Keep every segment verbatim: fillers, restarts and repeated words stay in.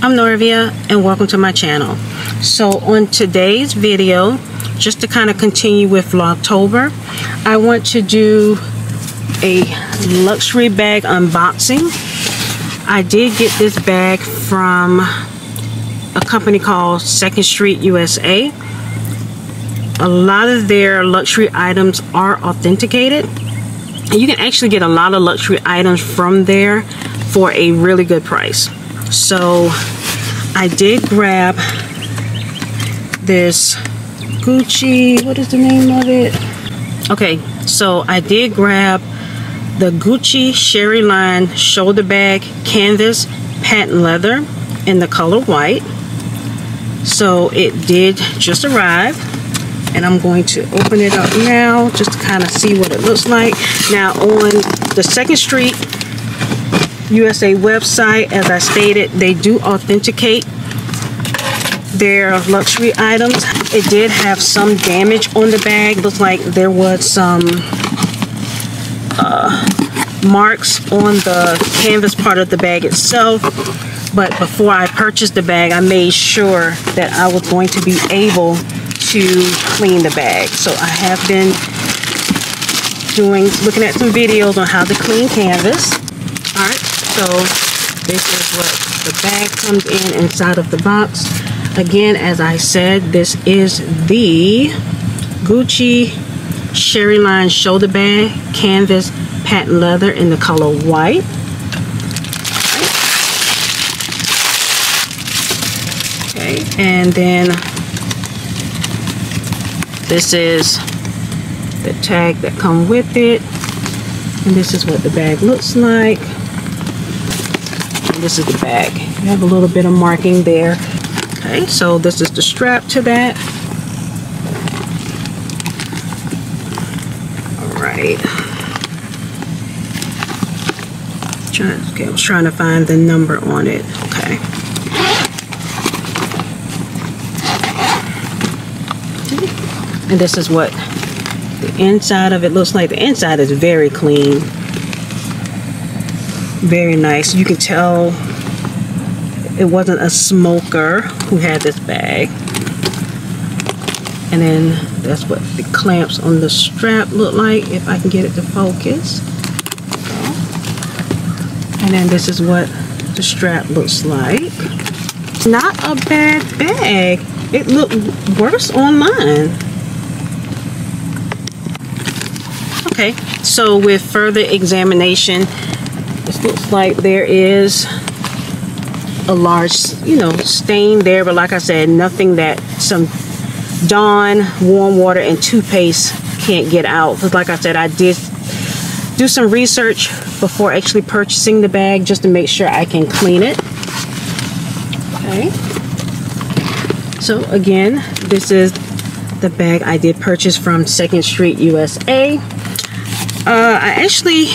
I'm Norvia and welcome to my channel. So on today's video, just to kind of continue with Vlogtober, I want to do a luxury bag unboxing. I did get this bag from a company called Second Street U S A. A lot of their luxury items are authenticated. You can actually get a lot of luxury items from there for a really good price. So I did grab this Gucci, what is the name of it? Okay, so I did grab the Gucci Sherry Line shoulder bag, canvas, patent leather in the color white. So it did just arrive. And I'm going to open it up now just to kind of see what it looks like. Now on the Second Street U S A website, as I stated, they do authenticate their luxury items. It did have some damage on the bag. Looks like there was some uh, marks on the canvas part of the bag itself. But before I purchased the bag, I made sure that I was going to be able to clean the bag. So I have been doing, looking at some videos on how to clean canvas. All right, so this is what the bag comes in inside of the box. Again, as I said, this is the Gucci Sherry Line shoulder bag, canvas, patent leather in the color white. Okay, and then this is the tag that comes with it. And this is what the bag looks like. And this is the bag. You have a little bit of marking there. Okay, so this is the strap to that. All right. Trying, okay, I was trying to find the number on it. Okay. And this is what the inside of it looks like. The inside is very clean, very nice. You can tell it wasn't a smoker who had this bag. And then that's what the clamps on the strap look like, if I can get it to focus. And then this is what the strap looks like. It's not a bad bag. It looked worse on mine. Okay, so with further examination, this looks like there is a large, you know, stain there. But like I said, nothing that some Dawn, warm water, and toothpaste can't get out. Because like I said, I did do some research before actually purchasing the bag just to make sure I can clean it. Okay. So again, this is the bag I did purchase from Second Street U S A. Uh, I actually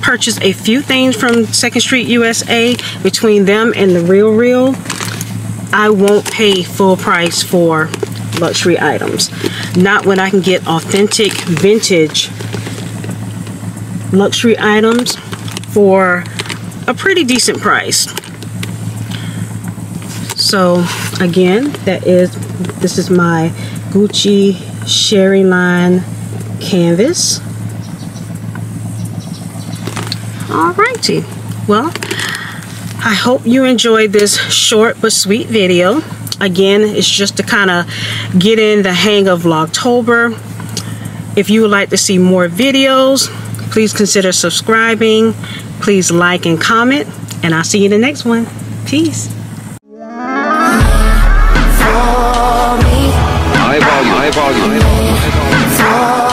purchased a few things from Second Street U S A. Between them and the Real Real, I won't pay full price for luxury items. Not when I can get authentic vintage luxury items for a pretty decent price. So again, that is, this is my Gucci Sherry Line canvas. Alrighty, well, I hope you enjoyed this short but sweet video. Again, it's just to kind of get in the hang of Vlogtober. If you would like to see more videos, please consider subscribing. Please like and comment, and I'll see you in the next one. Peace. High volume, high volume, high volume.